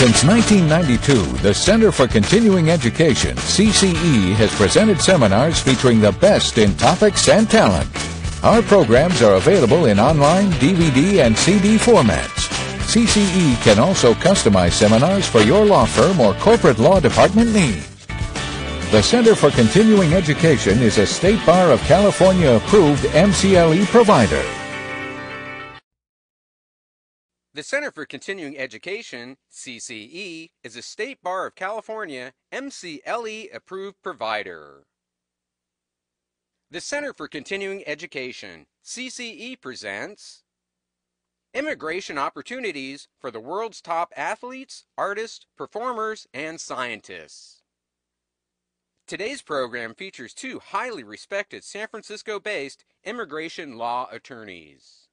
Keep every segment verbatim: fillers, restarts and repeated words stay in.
Since nineteen ninety-two, the Center for Continuing Education, C C E, has presented seminars featuring the best in topics and talent. Our programs are available in online, D V D, and C D formats. C C E can also customize seminars for your law firm or corporate law department needs. The Center for Continuing Education is a State Bar of California approved M C L E provider. The Center for Continuing Education, C C E, is a State Bar of California M C L E approved provider. The Center for Continuing Education, C C E, presents Immigration Opportunities for the World's Top Athletes, Artists, Performers, and Scientists. Today's program features two highly respected San Francisco-based immigration law attorneys.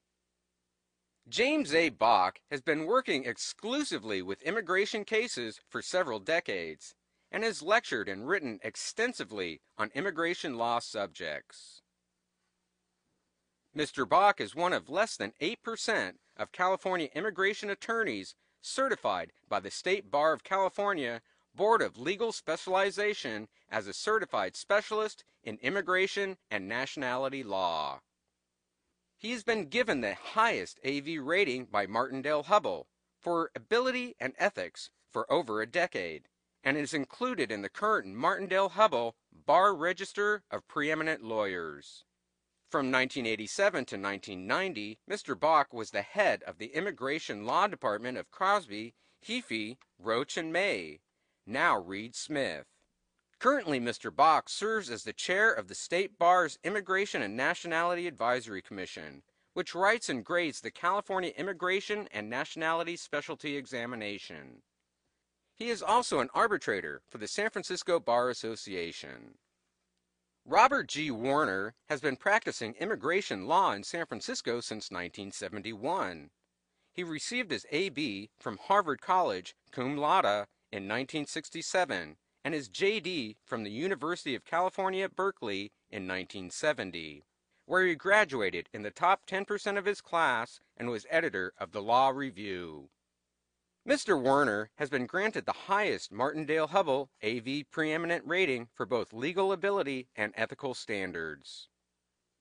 James A. Bach has been working exclusively with immigration cases for several decades and has lectured and written extensively on immigration law subjects. Mister Bach is one of less than eight percent of California immigration attorneys certified by the State Bar of California Board of Legal Specialization as a certified specialist in immigration and nationality law. He has been given the highest A V rating by Martindale-Hubbell for ability and ethics for over a decade, and is included in the current Martindale-Hubbell Bar Register of Preeminent Lawyers. From nineteen eighty-seven to nineteen ninety, Mister Bach was the head of the Immigration Law Department of Crosby, Heafey, Roach, and May, now Reed Smith. Currently, Mister Bach serves as the chair of the State Bar's Immigration and Nationality Advisory Commission, which writes and grades the California Immigration and Nationality Specialty Examination. He is also an arbitrator for the San Francisco Bar Association. Robert G. Werner has been practicing immigration law in San Francisco since nineteen seventy-one. He received his A B from Harvard College, cum laude, in nineteen sixty-seven, and his J D from the University of California at Berkeley in nineteen seventy, where he graduated in the top ten percent of his class and was editor of the Law Review. Mister Werner has been granted the highest Martindale-Hubbell A V preeminent rating for both legal ability and ethical standards.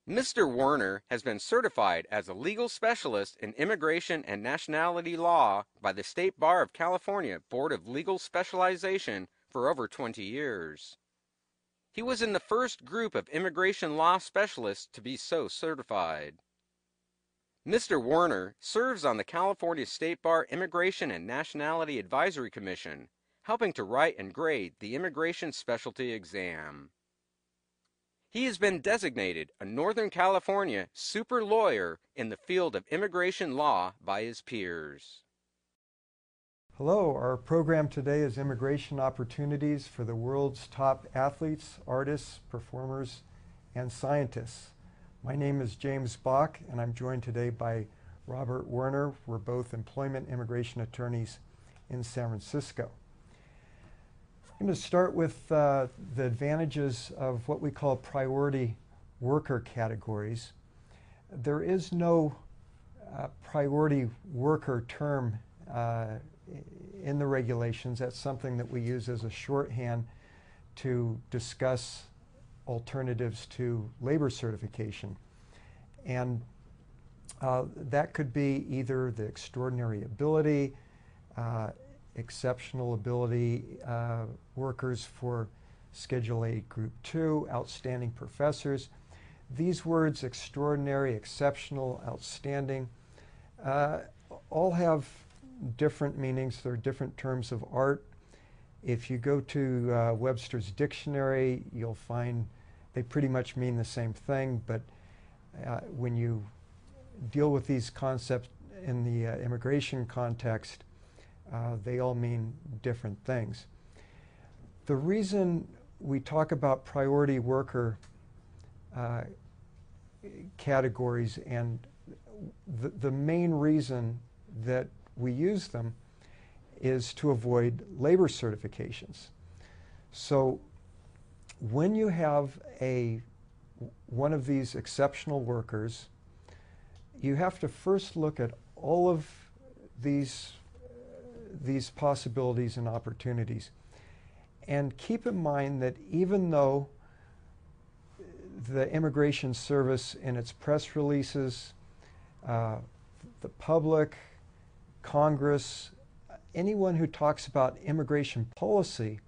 Mister Werner has been certified as a legal specialist in immigration and nationality law by the State Bar of California Board of Legal Specialization for over twenty years. He was in the first group of immigration law specialists to be so certified. Mister Werner serves on the California State Bar Immigration and Nationality Advisory Commission, helping to write and grade the immigration specialty exam. He has been designated a Northern California super lawyer in the field of immigration law by his peers. Hello, our program today is Immigration Opportunities for the World's Top Athletes, Artists, Performers, and Scientists. My name is James Bach, and I'm joined today by Robert Werner. We're both employment immigration attorneys in San Francisco. I'm going to start with uh, the advantages of what we call priority worker categories. There is no uh, priority worker term uh, in the regulations. That's something that we use as a shorthand to discuss alternatives to labor certification. And uh, that could be either the extraordinary ability, uh, exceptional ability uh, workers for Schedule A Group two, outstanding professors. These words, extraordinary, exceptional, outstanding, uh, all have different meanings. They're different terms of art. If you go to uh, Webster's Dictionary, you'll find they pretty much mean the same thing, but uh, when you deal with these concepts in the uh, immigration context, uh, they all mean different things. The reason we talk about priority worker uh, categories, and th the main reason that we use them, is to avoid labor certifications. So when you have a one of these exceptional workers, you have to first look at all of these these possibilities and opportunities. And keep in mind that even though the Immigration Service in its press releases, uh, the public, Congress, anyone who talks about immigration policy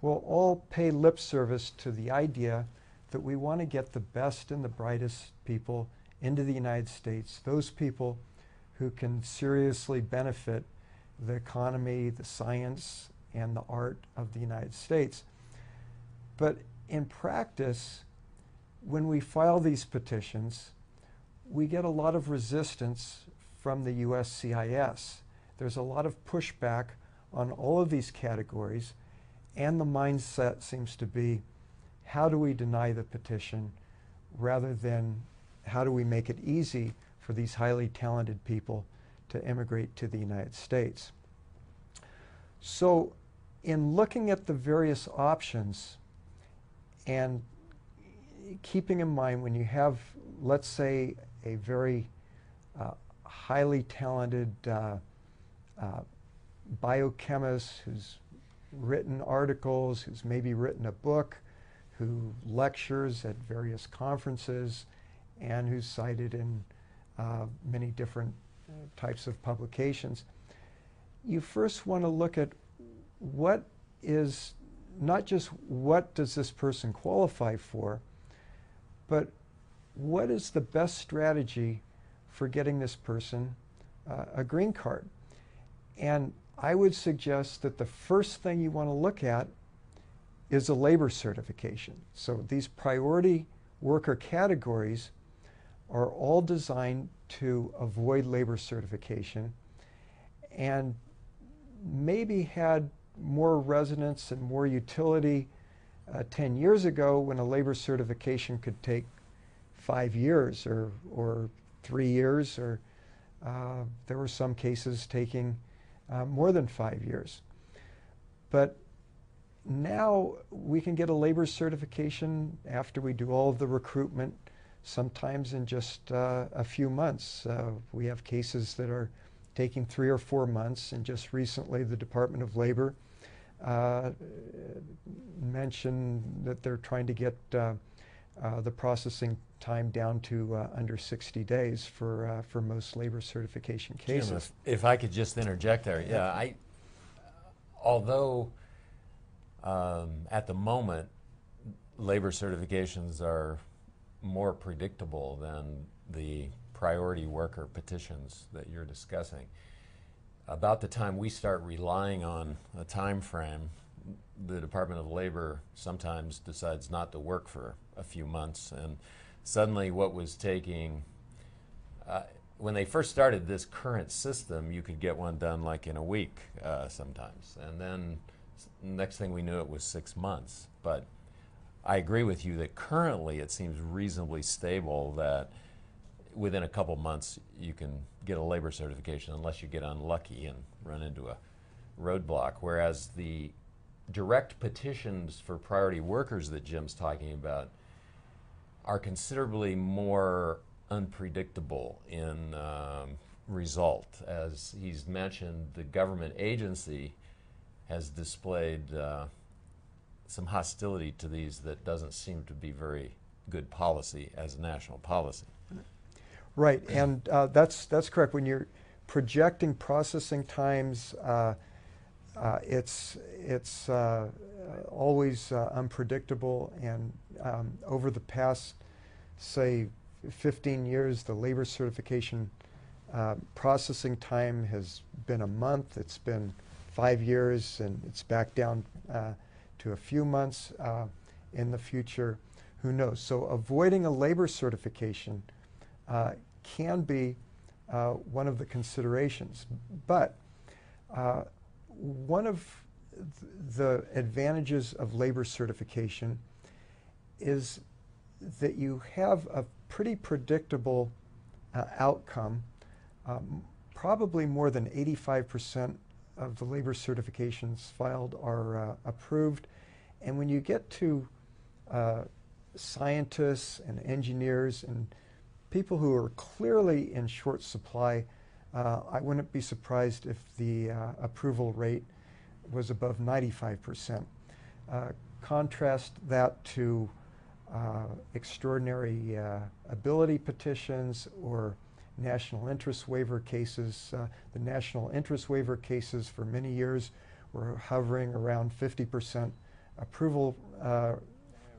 will all pay lip service to the idea that we want to get the best and the brightest people into the United States, those people who can seriously benefit the economy, the science, and the art of the United States. But in practice, when we file these petitions, we get a lot of resistance from the U S C I S. There's a lot of pushback on all of these categories, and the mindset seems to be, how do we deny the petition rather than how do we make it easy for these highly talented people to immigrate to the United States? So in looking at the various options and keeping in mind when you have, let's say, a very uh, highly talented uh, uh, biochemist who's written articles, who's maybe written a book, who lectures at various conferences, and who's cited in uh, many different uh, types of publications, you first want to look at what is, not just what does this person qualify for, but what is the best strategy for getting this person uh, a green card? And I would suggest that the first thing you want to look at is a labor certification. So these priority worker categories are all designed to avoid labor certification and maybe had more resonance and more utility uh, ten years ago, when a labor certification could take five years or, or three years, or uh, there were some cases taking uh, more than five years. But now we can get a labor certification after we do all of the recruitment, sometimes in just uh, a few months. Uh, we have cases that are taking three or four months, and just recently the Department of Labor uh, mentioned that they're trying to get uh, uh, the processing time down to uh, under sixty days for uh, for most labor certification cases. Jim, if, if I could just interject there, yeah, I although um, at the moment labor certifications are more predictable than the priority worker petitions that you're discussing. About the time we start relying on a time frame, the Department of Labor sometimes decides not to work for a few months, and suddenly what was taking, uh, when they first started this current system, you could get one done like in a week uh, sometimes, and then next thing we knew it was six months. But I agree with you that currently it seems reasonably stable that within a couple months you can get a labor certification unless you get unlucky and run into a roadblock, whereas the direct petitions for priority workers that Jim's talking about are considerably more unpredictable in um, result. As he's mentioned, the government agency has displayed uh, some hostility to these that doesn't seem to be very good policy as national policy. Right, and uh, that's that's correct. When you're projecting processing times, uh, uh, it's it's uh, always uh, unpredictable. And um, over the past, say, fifteen years, the labor certification uh, processing time has been a month. It's been five years, and it's back down uh, to a few months. Uh, in the future, who knows? So avoiding a labor certification Uh, can be uh, one of the considerations. But uh, one of th the advantages of labor certification is that you have a pretty predictable uh, outcome. Um, probably more than eighty-five percent of the labor certifications filed are uh, approved. And when you get to uh, scientists and engineers and people who are clearly in short supply uh, I wouldn't be surprised if the uh, approval rate was above ninety-five percent. Uh, contrast that to uh, extraordinary uh, ability petitions or national interest waiver cases. Uh, the national interest waiver cases for many years were hovering around fifty percent approval uh,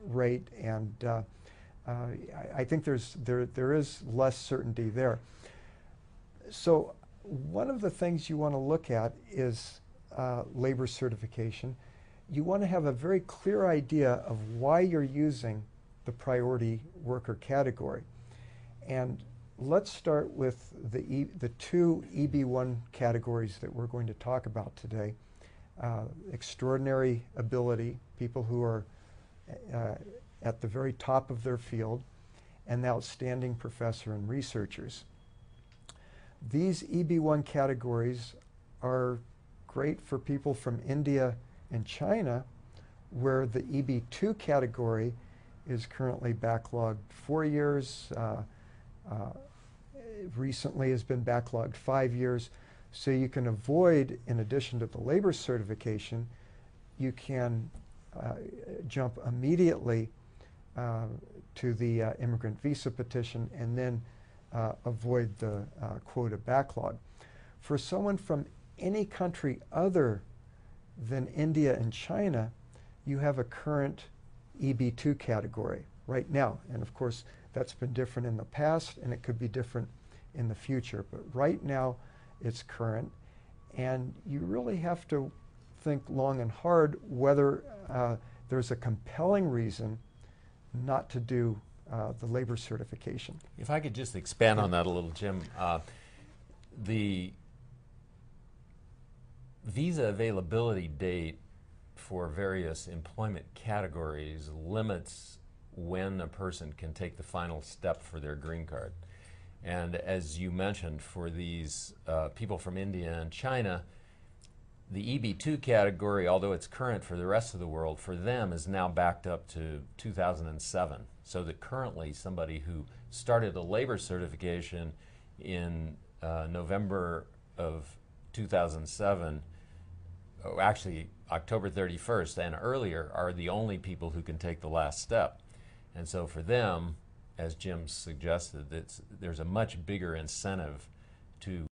rate, and uh, uh, I, I think there's there there is less certainty there. So one of the things you want to look at is uh, labor certification. You want to have a very clear idea of why you're using the priority worker category. And let's start with the, e the two E B one categories that we're going to talk about today. Uh, extraordinary ability, people who are uh, at the very top of their field, and outstanding professor and researchers. These E B one categories are great for people from India and China, where the E B two category is currently backlogged four years. Uh, Uh, recently has been backlogged five years. So you can avoid, in addition to the labor certification, you can uh, jump immediately uh, to the uh, immigrant visa petition and then uh, avoid the uh, quota backlog. For someone from any country other than India and China, you have a current E B two category right now. And of course, that's been different in the past, and it could be different in the future. But right now, it's current. And you really have to think long and hard whether uh, there's a compelling reason not to do uh, the labor certification. If I could just expand on that a little, Jim. Uh, the visa availability date for various employment categories limits when a person can take the final step for their green card. And as you mentioned, for these uh, people from India and China, the E B two category, although it's current for the rest of the world, for them is now backed up to two thousand seven. So that currently somebody who started a labor certification in uh, November of two thousand seven, oh, actually October thirty-first and earlier, are the only people who can take the last step. And so for them, as Jim suggested, it's, there's a much bigger incentive to